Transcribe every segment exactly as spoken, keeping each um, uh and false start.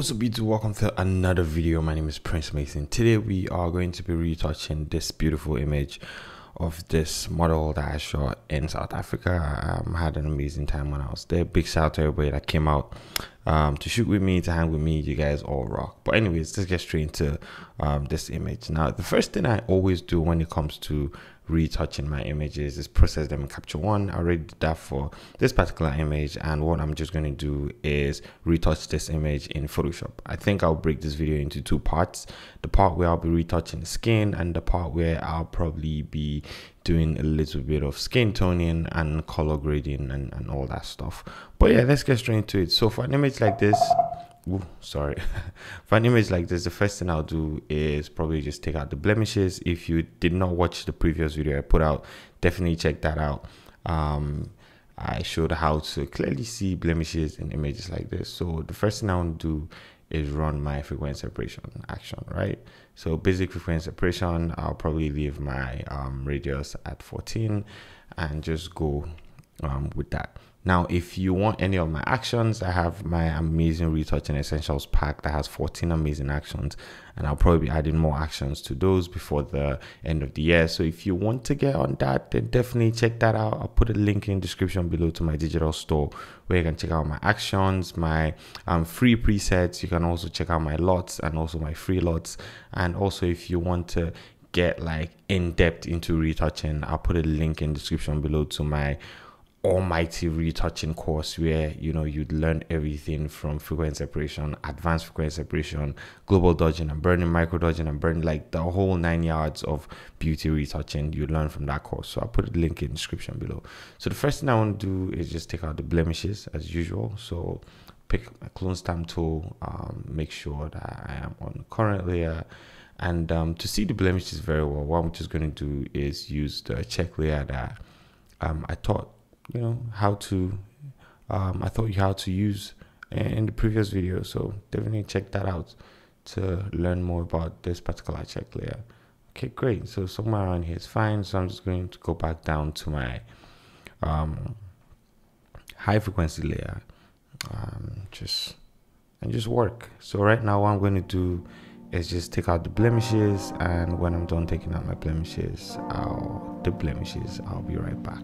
What's up YouTube, welcome to another video. My name is Prince Meyson. Today we are going to be retouching this beautiful image of this model that I shot in South Africa. I um, had an amazing time when I was there. Big shout out to everybody that came out um, to shoot with me, to hang with me. You guys all rock. But anyways, let's get straight into um, this image. Now, the first thing I always do when it comes to retouching my images is process them in Capture One. I already did that for this particular image, and what I'm just going to do is retouch this image in Photoshop. I think I'll break this video into two parts: the part where I'll be retouching the skin, and the part where I'll probably be doing a little bit of skin toning and color grading and, and all that stuff. But yeah, let's get straight into it. So for an image like this, Ooh, sorry for an image like this, the first thing I'll do is probably just take out the blemishes. If you did not watch the previous video I put out, definitely check that out. um I showed how to clearly see blemishes in images like this. So the first thing I want to do is run my frequency separation action, right? So basic frequency separation, I'll probably leave my um radius at fourteen and just go um with that. Now, if you want any of my actions, I have my amazing retouching essentials pack that has fourteen amazing actions, and I'll probably be adding more actions to those before the end of the year. So if you want to get on that, then definitely check that out. I'll put a link in the description below to my digital store where you can check out my actions, my um, free presets. You can also check out my lots and also my free lots. And also, if you want to get like in depth into retouching, I'll put a link in the description below to my almighty retouching course where, you know, you'd learn everything from frequency separation, advanced frequency separation, global dodging and burning, micro dodging and burning, like the whole nine yards of beauty retouching you learn from that course. So I'll put a link in the description below. So the first thing I want to do is just take out the blemishes as usual. So pick my clone stamp tool, um, make sure that I am on current layer. And um, to see the blemishes very well, what I'm just going to do is use the check layer that um, I taught you know how to um I thought you how to use in the previous video. So definitely check that out to learn more about this particular check layer. Okay, great. So somewhere around here is fine. So I'm just going to go back down to my um high frequency layer, um just and just work. So right now what I'm going to do is just take out the blemishes, and when I'm done taking out my blemishes I'll the blemishes I'll be right back.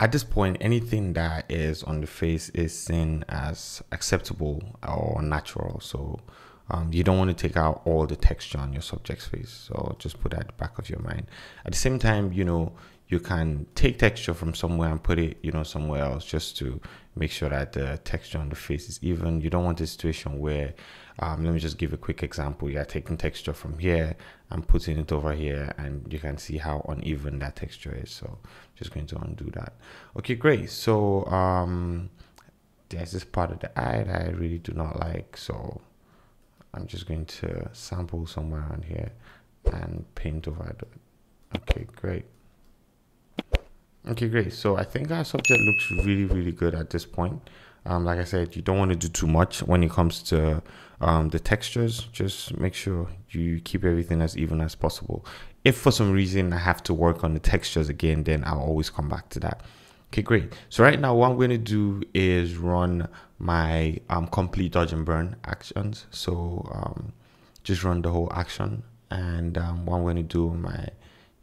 At this point, anything that is on the face is seen as acceptable or natural. So um, you don't want to take out all the texture on your subject's face. So just put that at the back of your mind. At the same time, you know, you can take texture from somewhere and put it, you know, somewhere else just to make sure that the texture on the face is even. You don't want a situation where, um, let me just give a quick example. You are taking texture from here and putting it over here, and you can see how uneven that texture is. So I'm just going to undo that. Okay, great. So um, there's this part of the eye that I really do not like. So I'm just going to sample somewhere around here and paint over it. Okay, great. Okay, great. So I think our subject looks really, really good at this point. Um, like I said, you don't want to do too much when it comes to um, the textures. Just make sure you keep everything as even as possible. If for some reason I have to work on the textures again, then I'll always come back to that. Okay, great. So right now what I'm going to do is run my um, complete dodge and burn actions. So um, just run the whole action. And um, what I'm going to do on my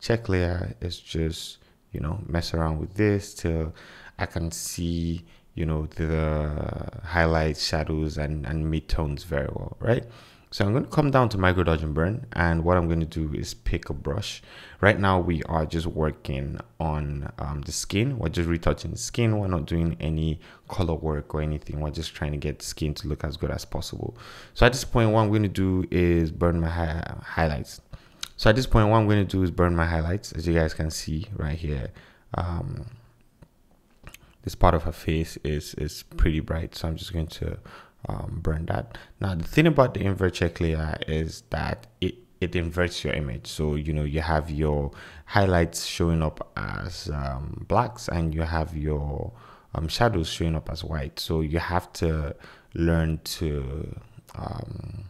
check layer is just, you know, mess around with this till I can see, you know, the highlights, shadows, and, and midtones very well, right? So I'm going to come down to micro dodge and burn, and what I'm going to do is pick a brush. Right now we are just working on um, the skin. We're just retouching the skin. We're not doing any color work or anything. We're just trying to get the skin to look as good as possible. So at this point, what I'm going to do is burn my hi highlights. So at this point, what I'm going to do is burn my highlights. As you guys can see right here, um, this part of her face is is pretty bright. So I'm just going to Um, burn that. Now the thing about the invert check layer is that it it inverts your image, so you know you have your highlights showing up as um, blacks and you have your um, shadows showing up as white. So you have to learn to um,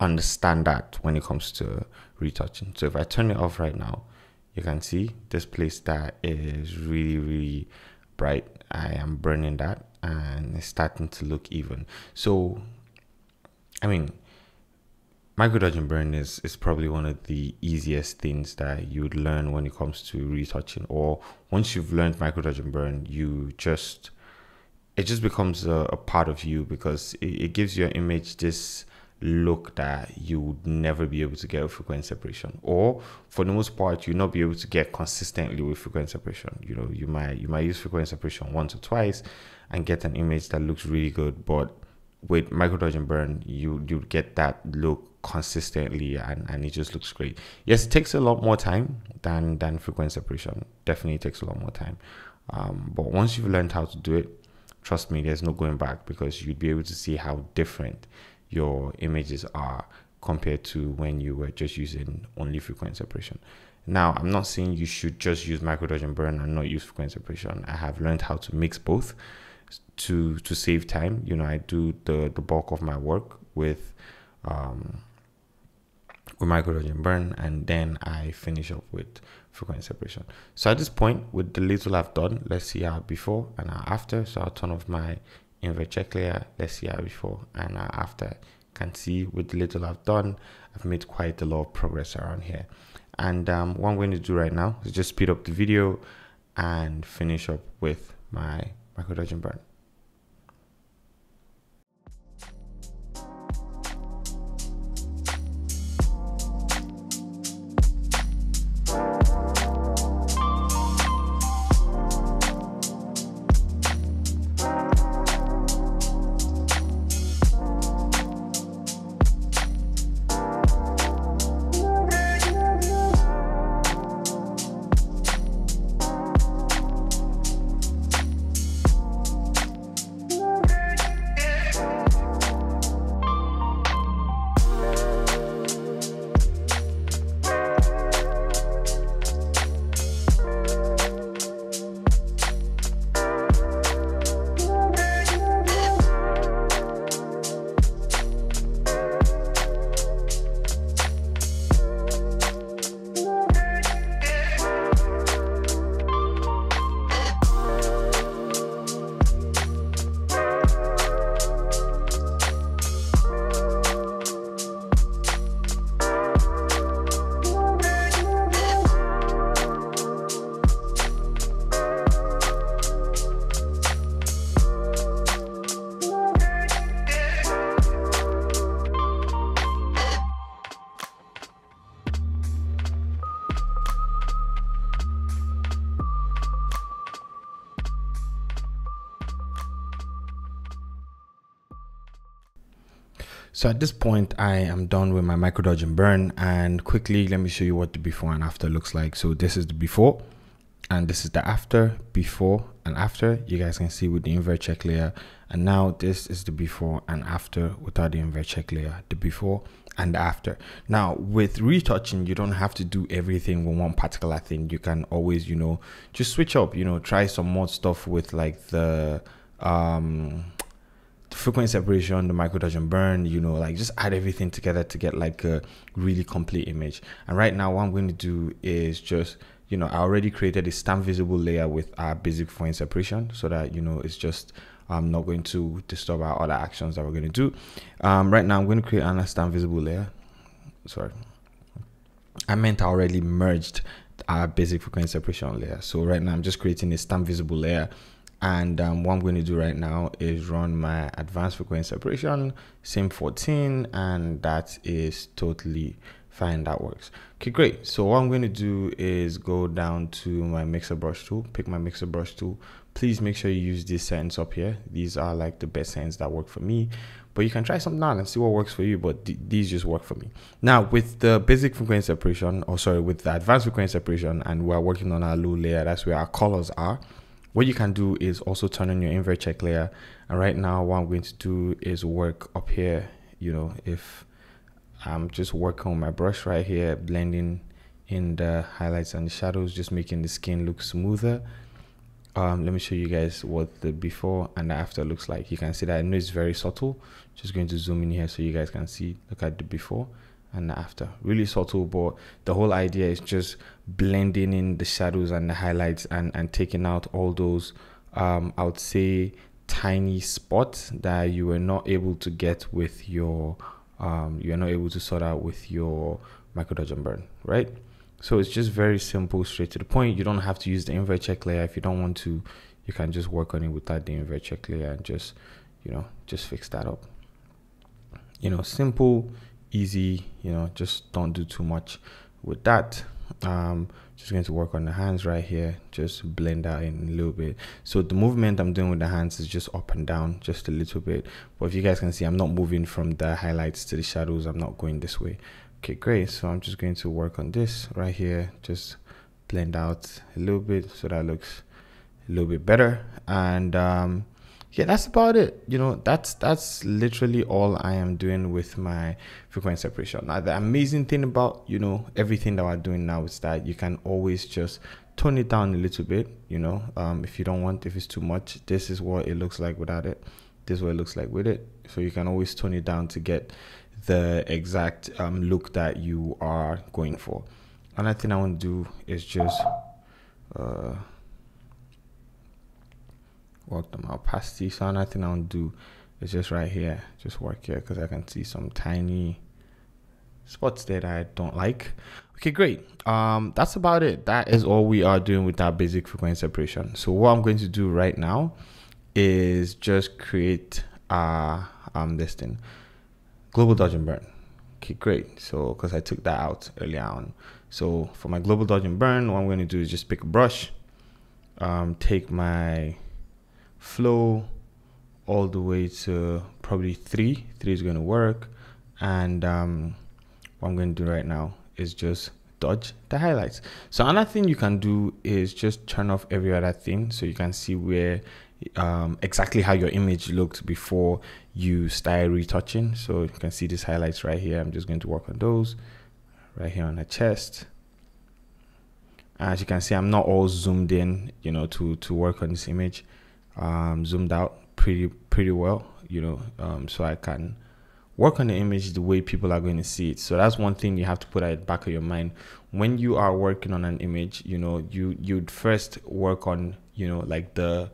understand that when it comes to retouching. So if I turn it off right now, you can see this place that is really really bright. I am burning that, and it's starting to look even. So, I mean, micro dodge and burn is, is probably one of the easiest things that you would learn when it comes to retouching. Or once you've learned micro dodge and burn, you just, it just becomes a, a part of you, because it, it gives your image this look that you would never be able to get with frequent separation, or for the most part you'll not be able to get consistently with frequent separation. You know, you might you might use frequent separation once or twice and get an image that looks really good, but with micro dodge and burn you you get that look consistently, and, and it just looks great. Yes, it takes a lot more time than than frequent separation. Definitely takes a lot more time, um, but once you've learned how to do it, trust me, there's no going back, because you'd be able to see how different your images are compared to when you were just using only frequent separation. Now, I'm not saying you should just use micro dodge and burn and not use frequent separation. I have learned how to mix both to to save time. You know, I do the the bulk of my work with um with micro dodge and burn, and then I finish up with frequent separation. So at this point, with the little I've done, let's see how before and how after. So I'll turn off my invert check layer. Let's see how before and how after. You can see with the little I've done, I've made quite a lot of progress around here. And um, what I'm going to do right now is just speed up the video and finish up with my micro dodge and burn. So at this point, I am done with my micro dodge and burn, and quickly let me show you what the before and after looks like. So this is the before and this is the after. Before and after, you guys can see with the invert check layer, and now this is the before and after without the invert check layer, the before and the after. Now with retouching, you don't have to do everything with one particular thing. You can always, you know, just switch up, you know, try some more stuff with like the um frequent separation, the micro dodge and burn, you know, like just add everything together to get like a really complete image. And right now what I'm going to do is just, you know, I already created a stamp visible layer with our basic frequent separation, so that, you know, it's just um, not going to disturb our other actions that we're going to do. Um, right now I'm going to create another stamp visible layer, sorry, I meant I already merged our basic frequency separation layer. So right now I'm just creating a stamp visible layer. And um, what I'm going to do right now is run my advanced frequency separation, sim fourteen, and that is totally fine. That works. Okay, great. So what I'm going to do is go down to my mixer brush tool, pick my mixer brush tool. Please make sure you use these settings up here. These are like the best settings that work for me, but you can try something out and see what works for you, but th these just work for me. Now with the basic frequency separation, or sorry, with the advanced frequency separation, and we're working on our low layer, that's where our colors are. What you can do is also turn on your invert check layer. And right now what I'm going to do is work up here. You know, if I'm just working on my brush right here, blending in the highlights and the shadows, just making the skin look smoother. Um, let me show you guys what the before and the after looks like. You can see that I know it's very subtle. Just going to zoom in here so you guys can see. Look at the before and the after. Really subtle, but the whole idea is just blending in the shadows and the highlights and and taking out all those um I would say tiny spots that you were not able to get with your um you're not able to sort out with your micro dodge and burn, right? So it's just very simple, straight to the point. You don't have to use the invert check layer. If you don't want to, you can just work on it without the invert check layer and just, you know, just fix that up. You know, simple, easy, you know, just don't do too much with that. Um just going to work on the hands right here, just blend that in a little bit. So the movement I'm doing with the hands is just up and down just a little bit, but if you guys can see, I'm not moving from the highlights to the shadows. I'm not going this way. Okay, great. So I'm just going to work on this right here, just blend out a little bit so that looks a little bit better. And um yeah, that's about it. You know, that's that's literally all I am doing with my frequency separation. Now, the amazing thing about, you know, everything that we're doing now is that you can always just tone it down a little bit, you know, um, if you don't want, if it's too much. This is what it looks like without it. This is what it looks like with it. So you can always tone it down to get the exact um, look that you are going for. Another thing I want to do is just... Uh, work them out past these. So another thing I'll do is just right here, just work here, because I can see some tiny spots there that I don't like. Okay, great. Um that's about it. That is all we are doing with our basic frequency separation. So what I'm going to do right now is just create uh um this thing, global dodge and burn. Okay, great. So because I took that out earlier on, so for my global dodge and burn, what I'm going to do is just pick a brush, um take my flow all the way to probably three three is going to work. And um what I'm going to do right now is just dodge the highlights. So another thing you can do is just turn off every other thing, so you can see where um exactly how your image looked before you start retouching. So you can see these highlights right here. I'm just going to work on those right here on her chest. As you can see, I'm not all zoomed in, you know, to to work on this image. Um zoomed out pretty pretty well, you know, um so I can work on the image the way people are going to see it. So that's one thing you have to put at the back of your mind when you are working on an image. You know, you you'd first work on, you know, like the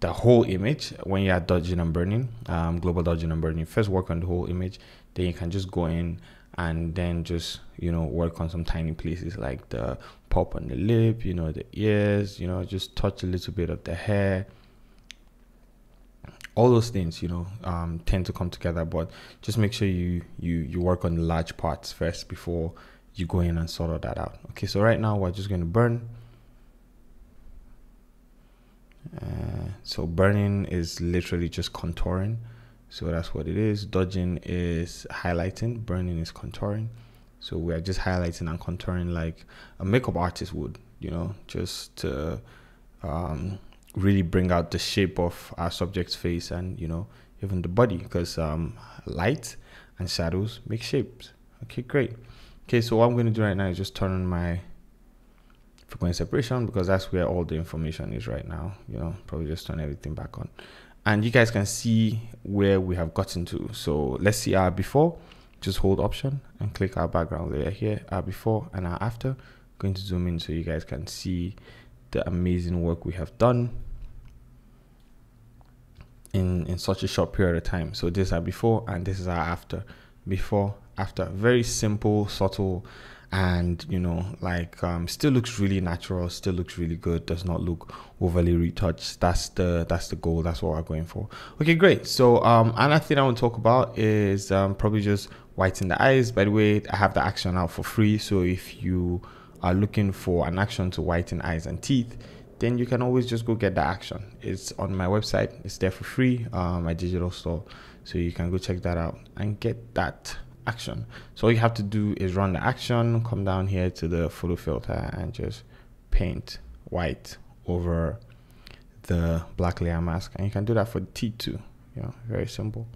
the whole image when you are dodging and burning, um global dodging and burning. First work on the whole image, then you can just go in and then just, you know, work on some tiny places like the pop on the lip, you know, the ears, you know, just touch a little bit of the hair. All those things, you know, um, tend to come together, but just make sure you you you work on the large parts first before you go in and sort all that out. Okay, so right now we're just going to burn. Uh, so burning is literally just contouring, so that's what it is. Dodging is highlighting, burning is contouring. So we're just highlighting and contouring like a makeup artist would, you know, just to, um really bring out the shape of our subject's face and, you know, even the body, because um light and shadows make shapes. Okay, great. Okay, so what I'm going to do right now is just turn on my frequency separation, because that's where all the information is right now. You know, probably just turn everything back on, and you guys can see where we have gotten to. So let's see our before. Just hold option and click our background layer here, our before and our after. I'm going to zoom in so you guys can see the amazing work we have done in in such a short period of time. So this is our before and this is our after. Before after. Very simple, subtle, and you know, like um, still looks really natural, still looks really good, does not look overly retouched. That's the that's the goal, that's what we're going for. Okay, great. So um, another thing I want to talk about is um, probably just whiten the eyes. By the way, I have the action out for free, so if you are looking for an action to whiten eyes and teeth, then you can always just go get that action. It's on my website, it's there for free, uh, my digital store, so you can go check that out and get that action. So all you have to do is run the action, come down here to the photo filter, and just paint white over the black layer mask, and you can do that for teeth too. You know, very simple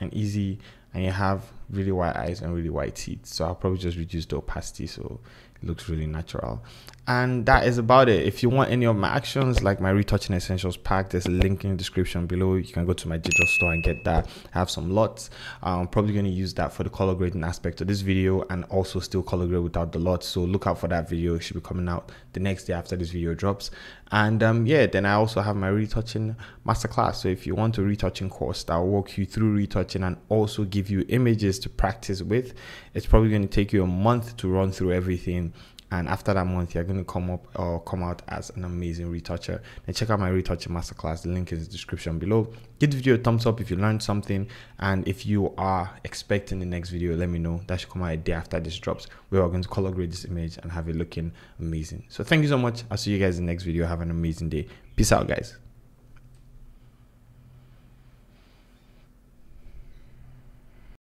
and easy, and you have really white eyes and really white teeth. So I'll probably just reduce the opacity so it looks really natural. And that is about it. If you want any of my actions, like my retouching essentials pack, there's a link in the description below. You can go to my digital store and get that. I have some lots. I'm probably going to use that for the color grading aspect of this video, and also still color grade without the lots. So look out for that video. It should be coming out the next day after this video drops. And um, yeah, then I also have my retouching masterclass. So if you want a retouching course that will walk you through retouching and also give you images to practice with, it's probably going to take you a month to run through everything. And after that month, you're going to come up or come out as an amazing retoucher. And check out my retouching masterclass. The link is in the description below. Give the video a thumbs up if you learned something. And if you are expecting the next video, let me know. That should come out a day after this drops. We are going to color grade this image and have it looking amazing. So thank you so much. I'll see you guys in the next video. Have an amazing day. Peace out, guys.